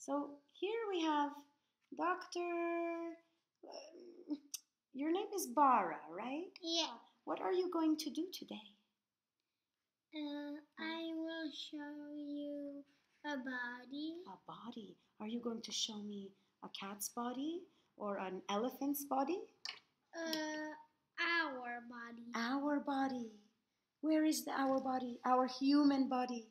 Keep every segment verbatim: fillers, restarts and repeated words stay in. So here we have Doctor Um, your name is Bara, right? Yeah. What are you going to do today? Uh, I will show you a body. A body. Are you going to show me a cat's body or an elephant's body? Uh, our body. Our body. Where is the our body? Our human body.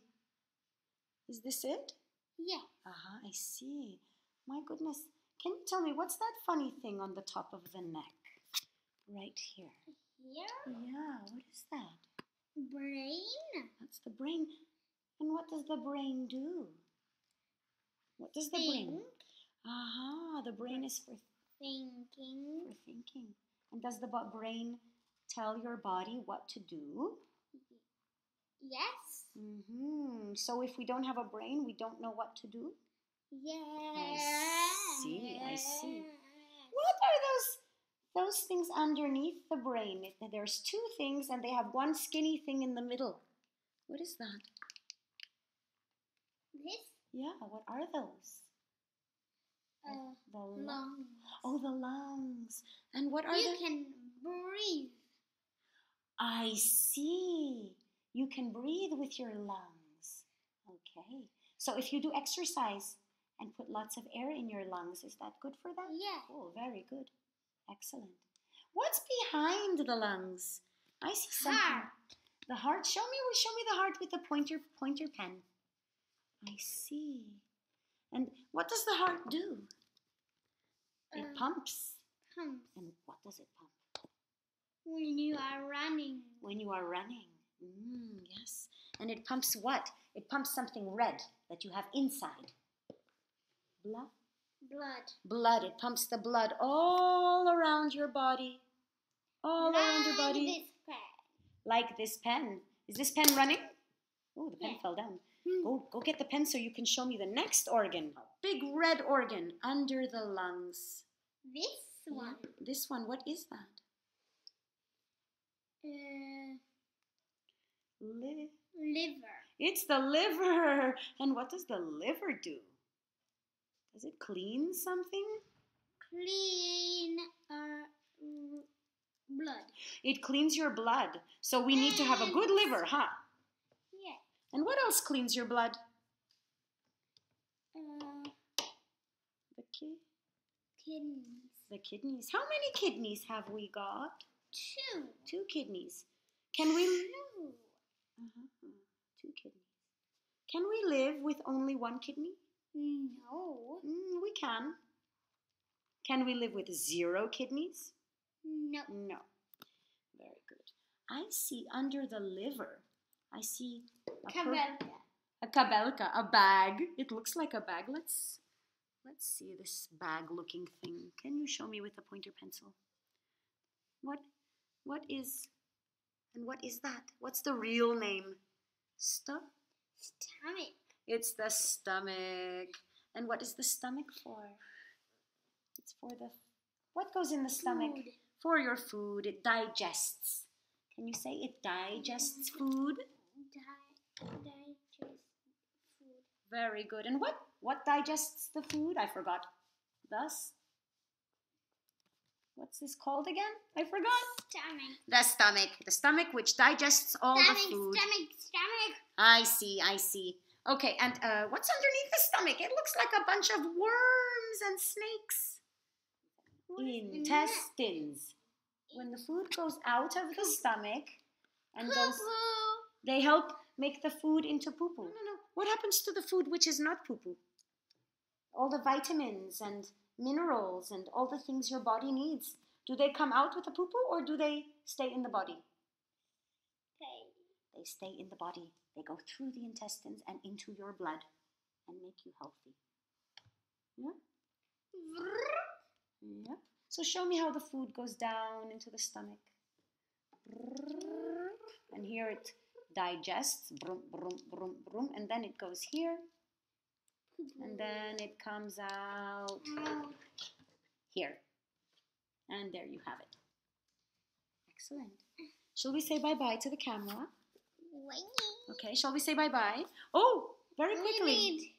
Is this it? Yeah. Uh-huh, I see. My goodness. Can you tell me, what's that funny thing on the top of the neck? Right here. Yeah? Yeah, what is that? Brain. That's the brain. And what does the brain do? What does Think. the brain? Aha, the brain is for thinking. For thinking. And does the brain tell your body what to do? Yes. Mm-hmm. So if we don't have a brain, we don't know what to do? Yeah. I see, I see. What are those those things underneath the brain? It, there's two things and they have one skinny thing in the middle. What is that? This? Yeah, what are those? Uh, the lungs. lungs. Oh, the lungs. And what are you the... can breathe. I see. You can breathe with your lungs. Okay. So if you do exercise and put lots of air in your lungs, is that good for that? Yeah. Oh, very good. Excellent. What's behind the lungs? I see something. Heart. The heart. Show me, show me the heart with the pointer, pointer pen. I see. And what does the heart do? It uh, pumps. Pumps. And what does it pump? When you are running. When you are running. Mm, yes. And it pumps what? It pumps something red that you have inside. Blood? Blood. Blood. It pumps the blood all around your body. All like around your body. Like this pen. Like this pen. Is this pen running? Oh, the pen yeah. fell down. Hmm. Go, go get the pen so you can show me the next organ. Big red organ under the lungs. This one. Yeah. This one. What is that? Uh, Li liver. It's the liver. And what does the liver do? Does it clean something? Clean our uh, blood. It cleans your blood. So we and need to have a good liver, huh? Yeah. And what else cleans your blood? Uh, the ki kidneys. The kidneys. How many kidneys have we got? Two. Two kidneys. Can we... Two. Uh-huh. Two kidneys. Can we live with only one kidney? No. Mm, we can. Can we live with zero kidneys? No. No. Very good. I see under the liver, I see a kabelka. A kabelka, a bag. It looks like a bag. Let's let's see this bag-looking thing. Can you show me with a pointer pencil? What what is and what is that? What's the real name? Stuff? Stomach. It's the stomach. And what is the stomach for? It's for the... What goes in the stomach? Food. For your food. It digests. Can you say it digests food? Di digests food. Very good. And what, what digests the food? I forgot. Thus... What's this called again? I forgot. Stomach. The stomach. The stomach which digests all stomach, the food. Stomach, stomach, I see, I see. Okay, and uh, what's underneath the stomach? It looks like a bunch of worms and snakes. Intestines. When the food goes out of the stomach and goes... They help make the food into poo-poo. No, no, no. What happens to the food which is not poo-poo? All the vitamins and... minerals and all the things your body needs. Do they come out with a poo-poo or do they stay in the body? They. They stay in the body. They go through the intestines and into your blood and make you healthy. Yeah? Yeah. So show me how the food goes down into the stomach. And here it digests. Brum, brum, brum, brum. And then it goes here. And then it comes out here. And there you have it. Excellent. Shall we say bye-bye to the camera? Okay, shall we say bye-bye? Oh, very quickly.